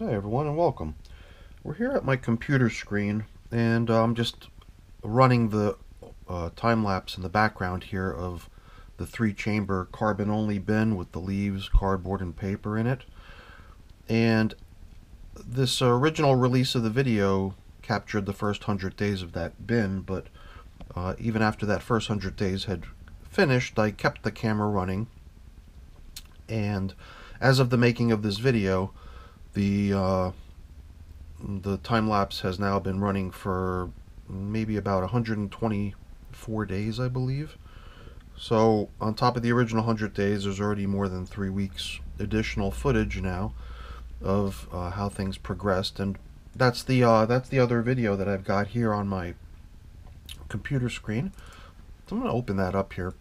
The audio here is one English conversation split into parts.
Hi everyone and welcome. We're here at my computer screen and I'm just running the time-lapse in the background here of the 3-chamber carbon-only bin with the leaves, cardboard, and paper in it. And this original release of the video captured the first 100 days of that bin, but even after that first 100 days had finished, I kept the camera running. And as of the making of this video, the time-lapse has now been running for maybe about 124 days, I believe. So on top of the original 100 days, there's already more than 3 weeks additional footage now of how things progressed. And that's the other video that I've got here on my computer screen. So I'm going to open that up here.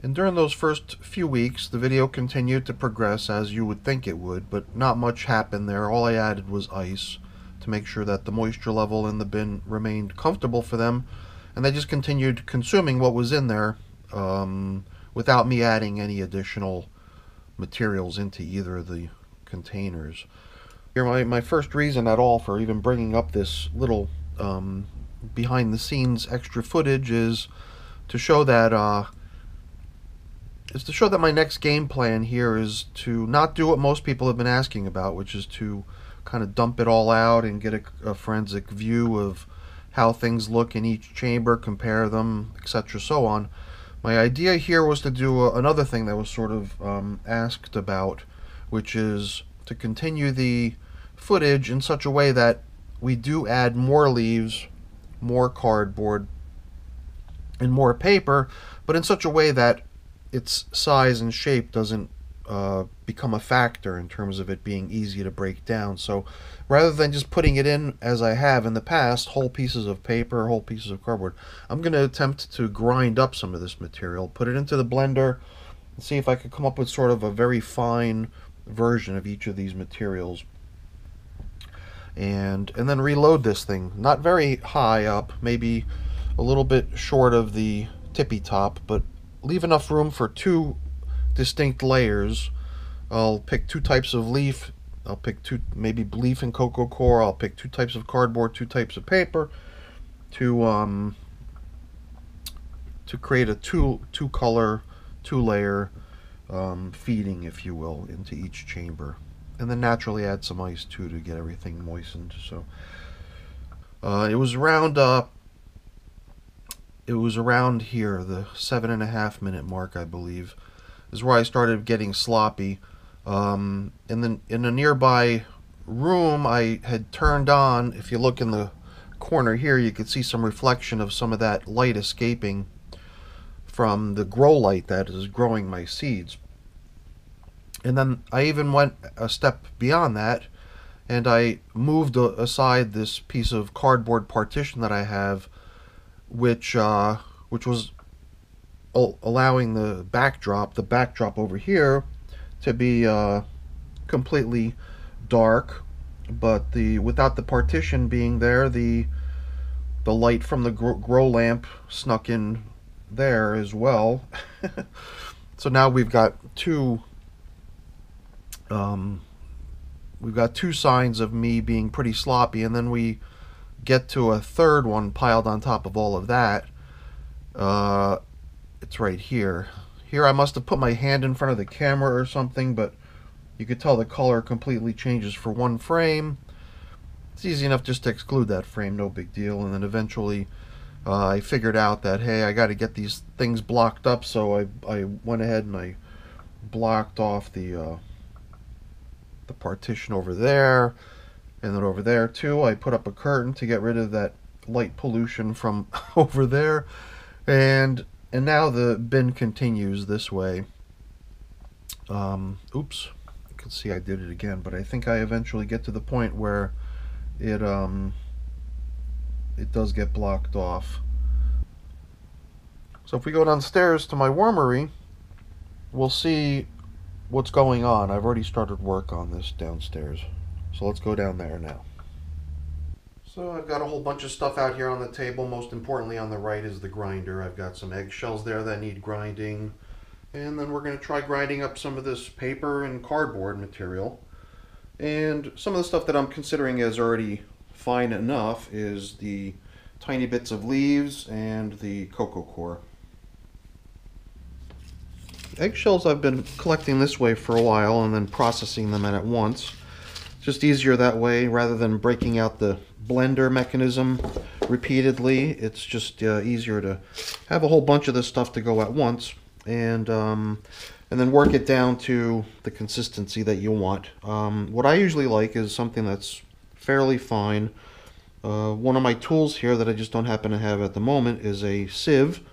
And during those first few weeks, the video continued to progress as you would think it would, but not much happened there. All I added was ice to make sure that the moisture level in the bin remained comfortable for them, and they just continued consuming what was in there without me adding any additional materials into either of the containers. Here, my first reason at all for even bringing up this little behind-the-scenes extra footage is to show that my next game plan here is to not do what most people have been asking about, which is to kind of dump it all out and get a forensic view of how things look in each chamber, compare them, etc., so on. My idea here was to do another thing that was sort of asked about, which is to continue the footage in such a way that we do add more leaves, more cardboard, and more paper, but in such a way that its size and shape doesn't become a factor in terms of it being easy to break down. So rather than just putting it in, as I have in the past, whole pieces of paper, whole pieces of cardboard, I'm going to attempt to grind up some of this material, put it into the blender, and see if I could come up with sort of a very fine version of each of these materials. And then reload this thing. Not very high up, maybe a little bit short of the tippy top, but leave enough room for 2 distinct layers. I'll pick 2 types of leaf. I'll pick 2, maybe leaf and coco coir. I'll pick 2 types of cardboard, 2 types of paper, to create a two-color, 2-layer feeding, if you will, into each chamber. And then naturally add some ice too to get everything moistened. So it was round up. It was around here, the 7.5-minute mark, I believe, is where I started getting sloppy. And then in a nearby room, I had turned on, if you look in the corner here, you could see some reflection of some of that light escaping from the grow light that is growing my seeds. And then I even went a step beyond that, and I moved aside this piece of cardboard partition that I have, which was allowing the backdrop over here to be completely dark, but without the partition being there, the light from the grow lamp snuck in there as well. So now we've got two signs of me being pretty sloppy, and then we get to a third one piled on top of all of that. It's right here. Here I must have put my hand in front of the camera or something, but you could tell the color completely changes for one frame. It's easy enough just to exclude that frame, no big deal. And then eventually I figured out that, hey, I got to get these things blocked up, so I went ahead and I blocked off the partition over there. And then over there, too, I put up a curtain to get rid of that light pollution from over there. And now the bin continues this way. Oops. You can see I did it again, but I think I eventually get to the point where it does get blocked off. So if we go downstairs to my wormery, we'll see what's going on. I've already started work on this downstairs. So let's go down there now. So I've got a whole bunch of stuff out here on the table. Most importantly on the right is the grinder. I've got some eggshells there that need grinding. And then we're going to try grinding up some of this paper and cardboard material. And some of the stuff that I'm considering as already fine enough is the tiny bits of leaves and the coco coir. Eggshells I've been collecting this way for a while and then processing them at once. Just easier that way rather than breaking out the blender mechanism repeatedly. It's just easier to have a whole bunch of this stuff to go at once and then work it down to the consistency that you want. What I usually like is something that's fairly fine. One of my tools here that I just don't happen to have at the moment is a sieve,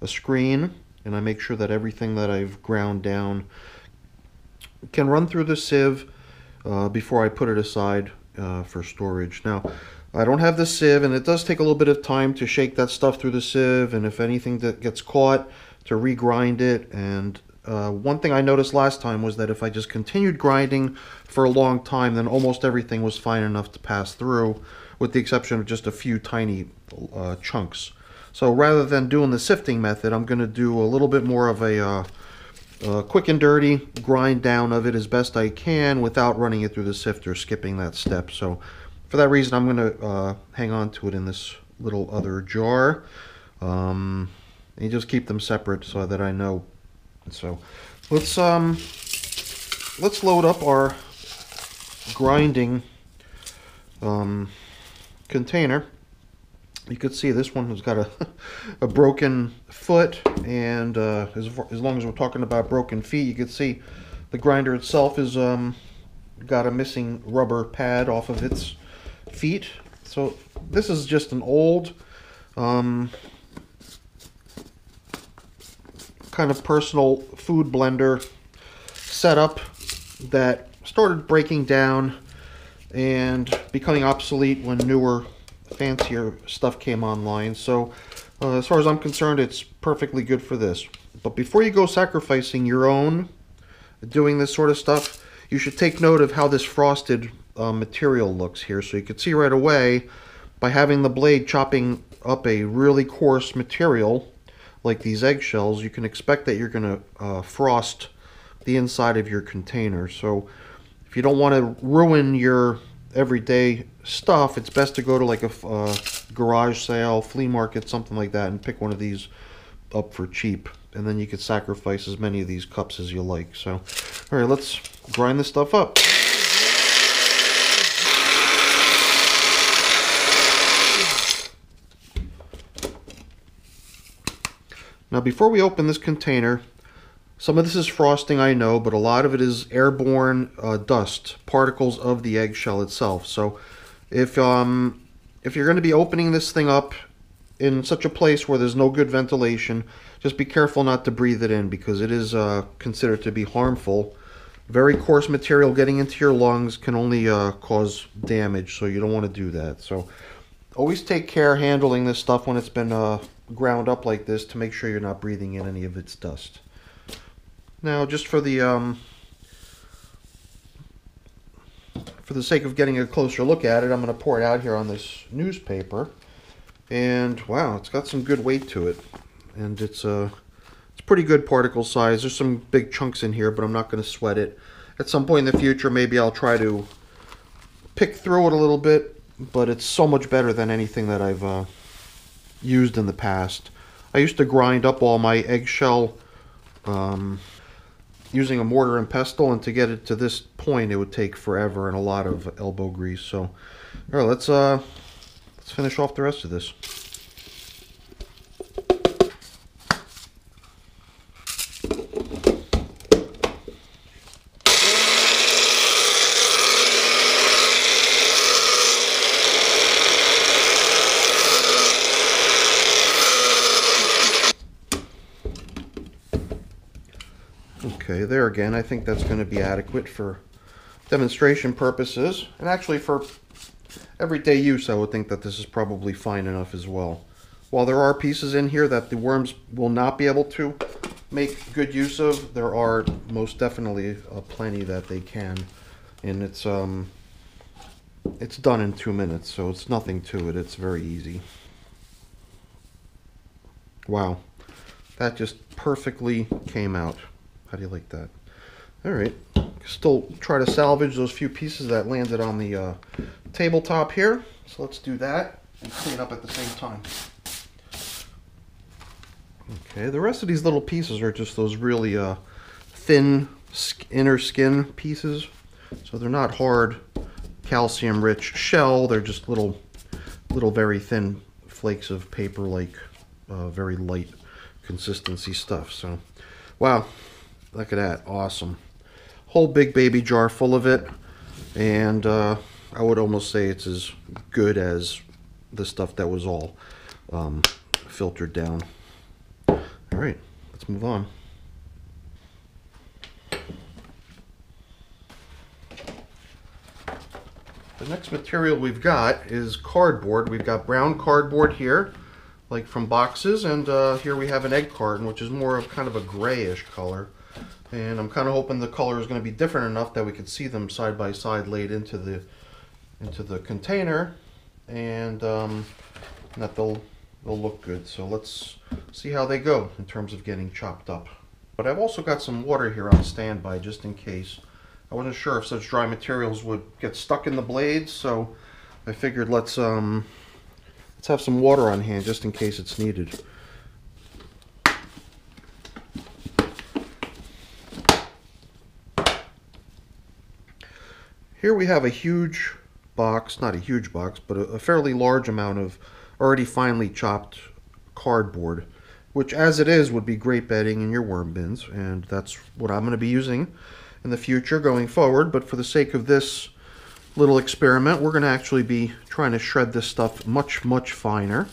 a screen, and I make sure that everything that I've ground down can run through the sieve before I put it aside for storage. Now, I don't have the sieve, and it does take a little bit of time to shake that stuff through the sieve, and if anything that gets caught, to regrind it. And one thing I noticed last time was that if I just continued grinding for a long time, then almost everything was fine enough to pass through, with the exception of just a few tiny chunks. So rather than doing the sifting method, I'm going to do a little bit more of a quick and dirty grind down of it as best I can without running it through the sifter, skipping that step. So for that reason, I'm going to hang on to it in this little other jar. And just keep them separate so that I know. So let's load up our grinding container. You could see this one has got a broken foot, and as long as we're talking about broken feet, you could see the grinder itself is got a missing rubber pad off of its feet. So this is just an old kind of personal food blender setup that started breaking down and becoming obsolete when newer, fancier stuff came online. So as far as I'm concerned, it's perfectly good for this. But before you go sacrificing your own, doing this sort of stuff, you should take note of how this frosted material looks here. So you can see right away, by having the blade chopping up a really coarse material, like these eggshells, you can expect that you're going to frost the inside of your container. So if you don't want to ruin your everyday stuff, it's best to go to like a garage sale, flea market, something like that, and pick one of these up for cheap. And then you could sacrifice as many of these cups as you like. So, all right, let's grind this stuff up. Now, before we open this container, some of this is frosting, I know, but a lot of it is airborne dust, particles of the eggshell itself. So if you're going to be opening this thing up in such a place where there's no good ventilation, just be careful not to breathe it in, because it is considered to be harmful. Very coarse material getting into your lungs can only cause damage, so you don't want to do that. So always take care handling this stuff when it's been ground up like this, to make sure you're not breathing in any of its dust. Now, just for the sake of getting a closer look at it, I'm going to pour it out here on this newspaper. And wow, it's got some good weight to it, and it's pretty good particle size. There's some big chunks in here, but I'm not going to sweat it. At some point in the future, maybe I'll try to pick through it a little bit, but it's so much better than anything that I've used in the past. I used to grind up all my eggshell using a mortar and pestle, and to get it to this point it would take forever and a lot of elbow grease. So all right, let's finish off the rest of this. Okay, there again, I think that's going to be adequate for demonstration purposes, and actually for everyday use I would think that this is probably fine enough as well. While there are pieces in here that the worms will not be able to make good use of, there are most definitely plenty that they can, and it's done in 2 minutes, so it's nothing to it. It's very easy. Wow, that just perfectly came out. How do you like that? All right, still try to salvage those few pieces that landed on the tabletop here. So let's do that and clean up at the same time. Okay, the rest of these little pieces are just those really thin inner skin pieces. So they're not hard, calcium-rich shell. They're just little very thin flakes of paper-like, very light consistency stuff. So, wow, look at that, awesome. Whole big baby jar full of it, and I would almost say it's as good as the stuff that was all filtered down. All right, let's move on. The next material we've got is cardboard. We've got brown cardboard here, like from boxes, and here we have an egg carton, which is more of kind of a grayish color. And I'm kind of hoping the color is going to be different enough that we could see them side by side laid into the container, and that they'll look good. So let's see how they go in terms of getting chopped up. But I've also got some water here on standby just in case. I wasn't sure if such dry materials would get stuck in the blades, so I figured let's have some water on hand just in case it's needed. Here we have a huge box, not a huge box, but a fairly large amount of already finely chopped cardboard, which as it is would be great bedding in your worm bins, and that's what I'm going to be using in the future going forward. But for the sake of this little experiment, we're going to actually be trying to shred this stuff much, much finer.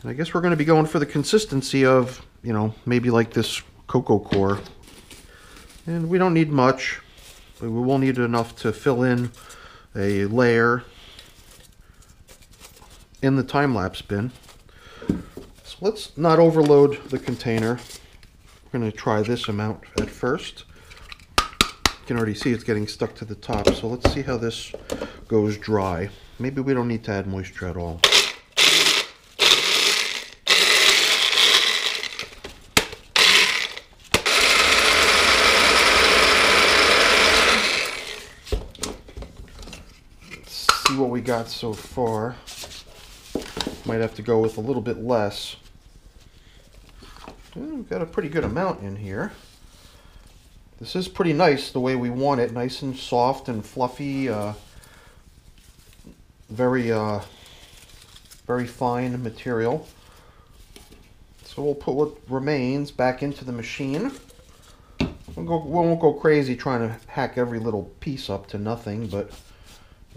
And I guess we're going to be going for the consistency of, you know, maybe like this coco coir. And we don't need much, but we will need enough to fill in a layer in the time-lapse bin. So let's not overload the container. Going to try this amount at first. You can already see it's getting stuck to the top, so let's see how this goes dry. Maybe we don't need to add moisture at all. Let's see what we got so far. Might have to go with a little bit less. We've got a pretty good amount in here. This is pretty nice the way we want it, nice and soft and fluffy, very fine material. So we'll put what remains back into the machine. We won't go crazy trying to hack every little piece up to nothing, but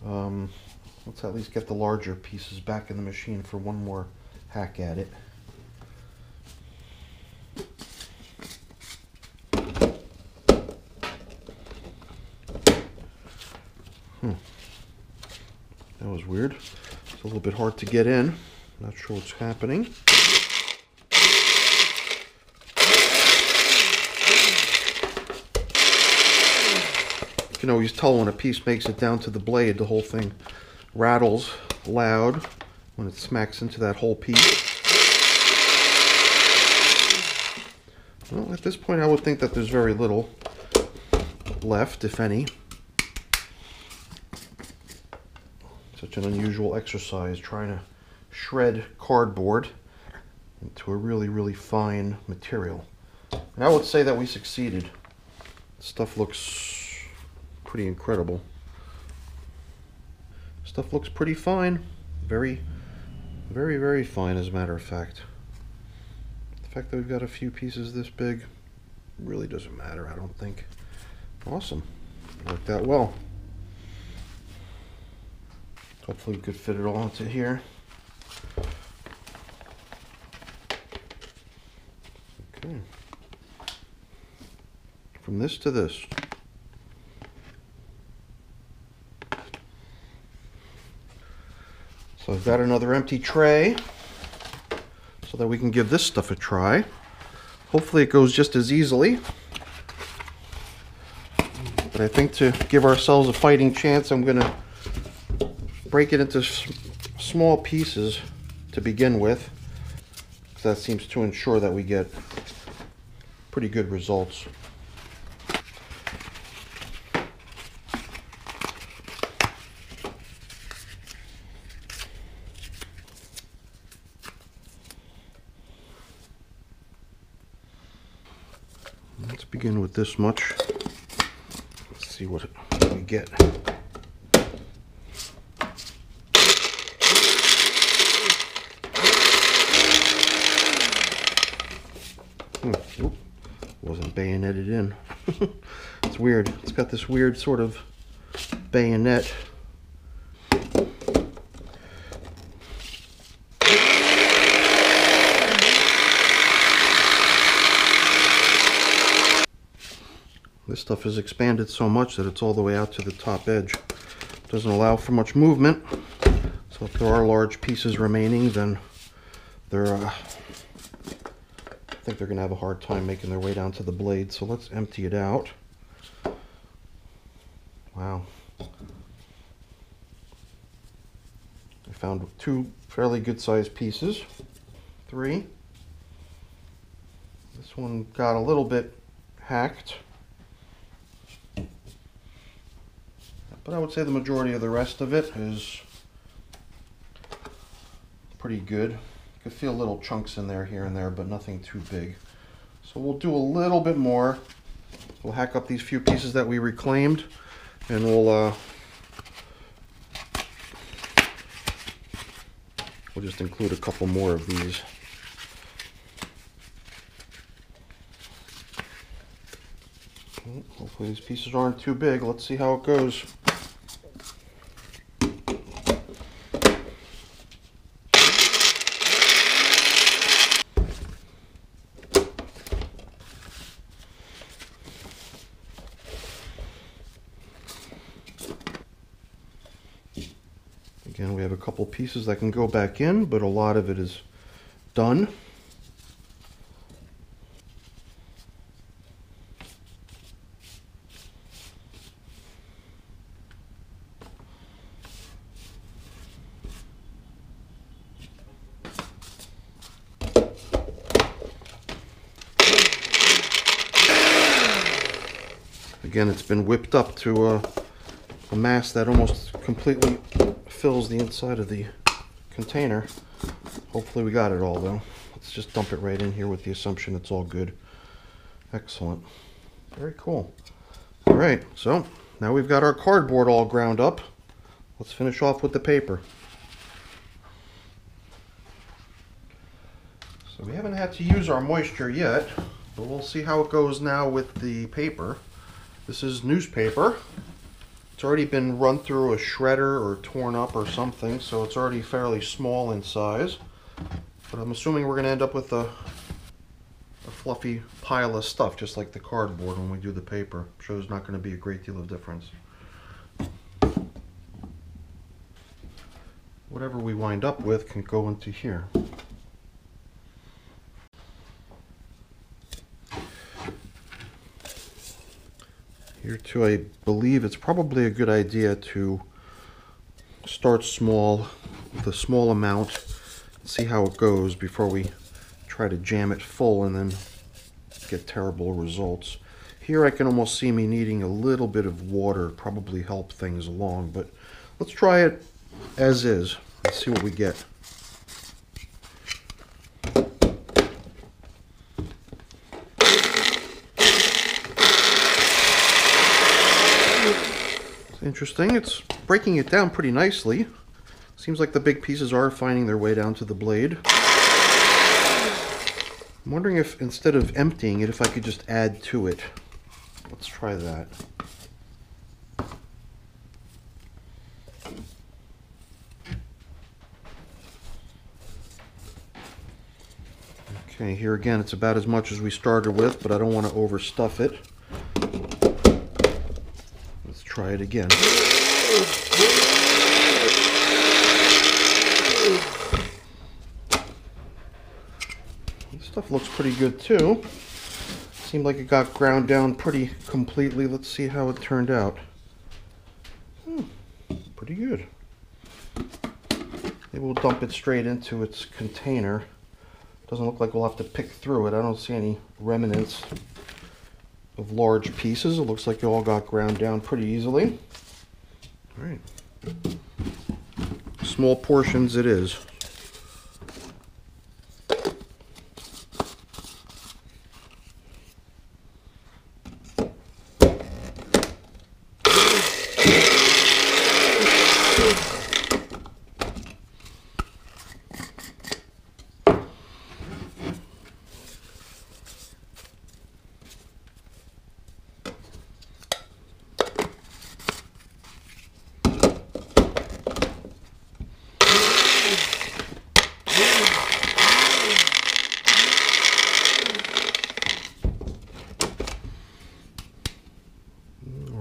let's at least get the larger pieces back in the machine for one more hack at it. That was weird. It's a little bit hard to get in. Not sure what's happening. You can always tell when a piece makes it down to the blade, the whole thing rattles loud when it smacks into that whole piece. Well, at this point, I would think that there's very little left, if any. Such an unusual exercise, trying to shred cardboard into a really, really fine material. And I would say that we succeeded. Stuff looks pretty incredible. Stuff looks pretty fine. Very, very, very fine, as a matter of fact. The fact that we've got a few pieces this big really doesn't matter, I don't think. Awesome. Worked out well. Hopefully we could fit it all into here. Okay. From this to this. So I've got another empty tray so that we can give this stuff a try. Hopefully it goes just as easily. But I think to give ourselves a fighting chance, I'm going to break it into small pieces to begin with, because that seems to ensure that we get pretty good results. begin with this much. Let's see what we get. Nope, wasn't bayoneted in. It's weird. It's got this weird sort of bayonet. This stuff is expanded so much that it's all the way out to the top edge. It doesn't allow for much movement. So if there are large pieces remaining, then they're I think they're going to have a hard time making their way down to the blade, so let's empty it out. Wow. I found two fairly good-sized pieces. Three. This one got a little bit hacked. But I would say the majority of the rest of it is pretty good. You feel little chunks in there here and there, but nothing too big. So we'll do a little bit more. We'll hack up these few pieces that we reclaimed, and we'll just include a couple more of these. Hopefully these pieces aren't too big. Let's see how it goes. Again, we have a couple pieces that can go back in, but a lot of it is done. Again, it's been whipped up to a mass that almost completely fills the inside of the container. Hopefully we got it all though. Let's just dump it right in here with the assumption it's all good. Excellent. Very cool. All right, so now we've got our cardboard all ground up. Let's finish off with the paper. So we haven't had to use our moisture yet, but we'll see how it goes now with the paper. This is newspaper. It's already been run through a shredder or torn up or something, so it's already fairly small in size. But I'm assuming we're going to end up with a fluffy pile of stuff, just like the cardboard when we do the paper. I'm sure there's not going to be a great deal of difference. Whatever we wind up with can go into here. Here too, I believe it's probably a good idea to start small with a small amount, see how it goes before we try to jam it full and then get terrible results. Here I can almost see me needing a little bit of water, probably help things along, but let's try it as is and see what we get. Interesting, it's breaking it down pretty nicely. Seems like the big pieces are finding their way down to the blade. I'm wondering if instead of emptying it, if I could just add to it. Let's try that. Okay, here again, it's about as much as we started with, but I don't want to overstuff it. Try it again. This stuff looks pretty good too. Seemed like it got ground down pretty completely. Let's see how it turned out. Pretty good. Maybe we'll dump it straight into its container. Doesn't look like we'll have to pick through it. I don't see any remnants of large pieces. It looks like they all got ground down pretty easily. All right, small portions it is.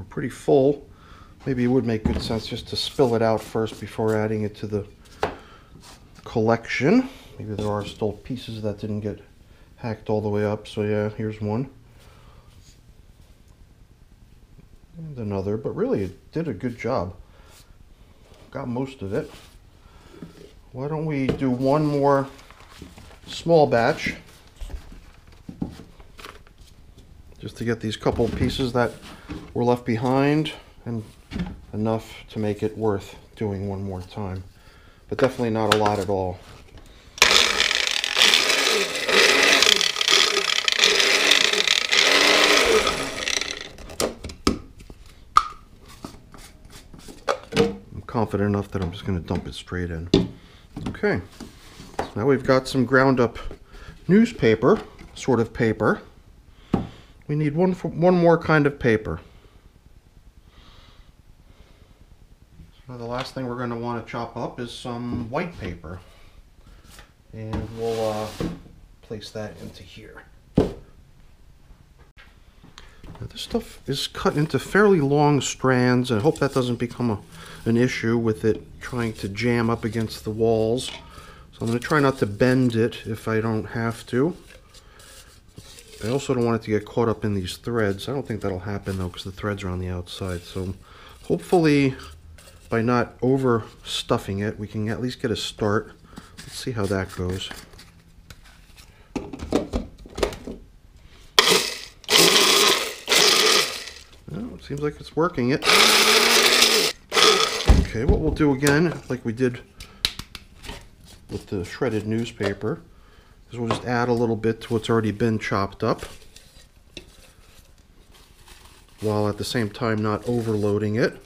pretty full. Maybe it would make good sense just to spill it out first before adding it to the collection. Maybe there are still pieces that didn't get hacked all the way up. So yeah, here's one. And another, but really it did a good job. Got most of it. Why don't we do one more small batch just to get these couple pieces that were left behind and enough to make it worth doing one more time, but definitely not a lot at all. Confident enough that I'm just going to dump it straight in. Okay, so now we've got some ground up newspaper sort of paper. We need one more kind of paper. So the last thing we're going to want to chop up is some white paper, and we'll place that into here. Now, this stuff is cut into fairly long strands, and I hope that doesn't become an issue with it trying to jam up against the walls. So I'm going to try not to bend it if I don't have to. I also don't want it to get caught up in these threads. I don't think that'll happen though, because the threads are on the outside. So hopefully by not overstuffing it, we can at least get a start. Let's see how that goes. Seems like it's working it. Okay, what we'll do again, like we did with the shredded newspaper, is we'll just add a little bit to what's already been chopped up, while at the same time not overloading it.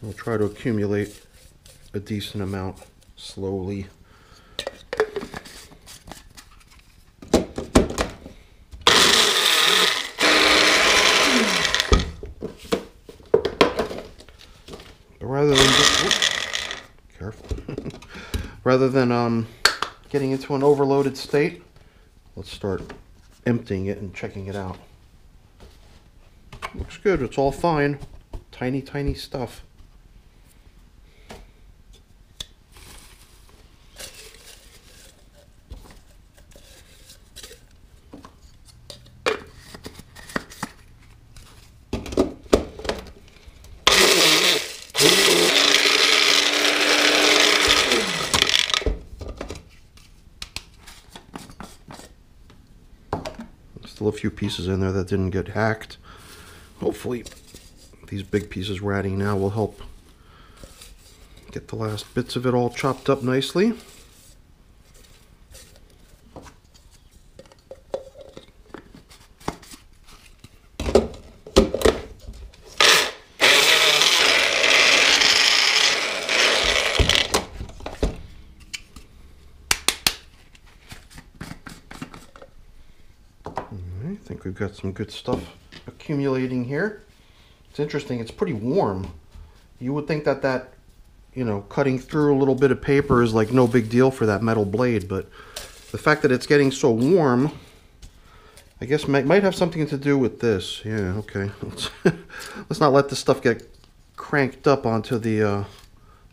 We'll try to accumulate a decent amount slowly. Rather than getting into an overloaded state, let's start emptying it and checking it out. Looks good, it's all fine. Tiny, tiny stuff. A few pieces in there that didn't get hacked. Hopefully these big pieces we're adding now will help get the last bits of it all chopped up nicely. Got some good stuff accumulating here. It's interesting, it's pretty warm. You would think that you know, cutting through a little bit of paper is like no big deal for that metal blade, but the fact that it's getting so warm, I guess might have something to do with this. Yeah, okay. Let's not let this stuff get cranked up onto the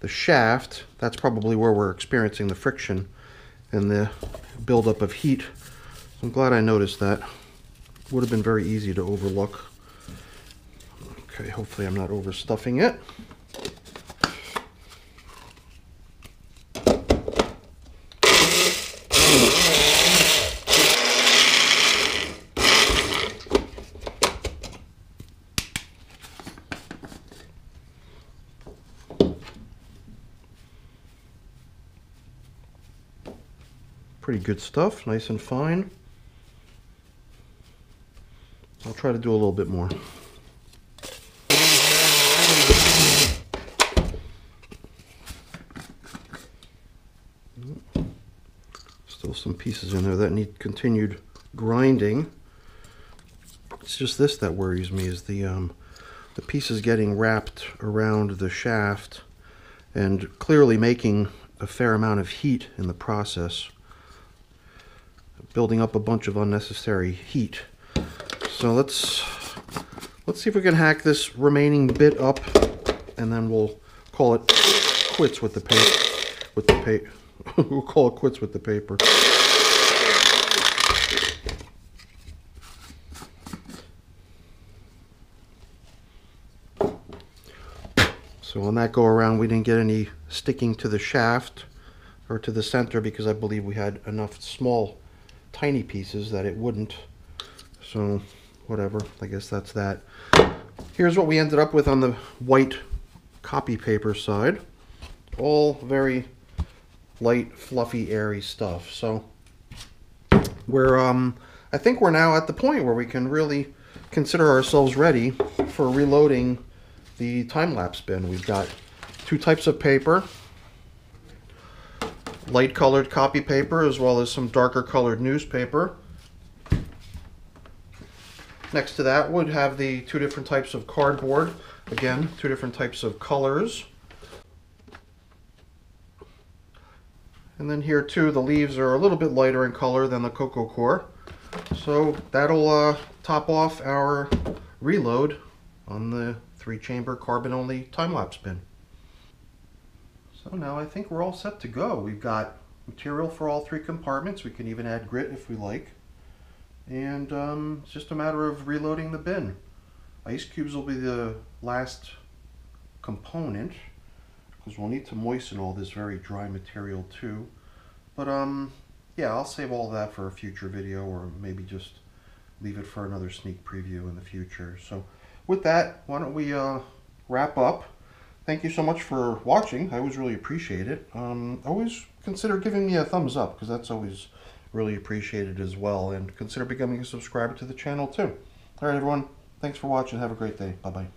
shaft. That's probably where we're experiencing the friction and the buildup of heat. I'm glad I noticed that. Would have been very easy to overlook. Okay, hopefully I'm not overstuffing it. Pretty good stuff, nice and fine. I'll try to do a little bit more. Still some pieces in there that need continued grinding. It's just this that worries me, is the pieces getting wrapped around the shaft and clearly making a fair amount of heat in the process, building up a bunch of unnecessary heat. So let's Let's see if we can hack this remaining bit up, and then we'll call it quits with the paper. We'll call it quits with the paper. So on that go around, we didn't get any sticking to the shaft or to the center, because I believe we had enough small, tiny pieces that it wouldn't. So whatever, I guess that's that. Here's what we ended up with on the white copy paper side. All very light, fluffy, airy stuff. So we're I think we're now at the point where we can really consider ourselves ready for reloading the time-lapse bin. We've got two types of paper, light colored copy paper as well as some darker colored newspaper. Next to that would have the two different types of cardboard. Again, two different types of colors. And then here too, the leaves are a little bit lighter in color than the coco coir. So that'll top off our reload on the 3-chamber carbon-only time-lapse bin. So now I think we're all set to go. We've got material for all three compartments. We can even add grit if we like. And it's just a matter of reloading the bin. Ice cubes will be the last component, because we'll need to moisten all this very dry material too. But yeah, I'll save all that for a future video, or maybe just leave it for another sneak preview in the future. So with that, why don't we wrap up. Thank you so much for watching. I always really appreciate it. Always consider giving me a thumbs up, because that's always really appreciated as well, and consider becoming a subscriber to the channel too. All right, everyone, thanks for watching. Have a great day. Bye-bye.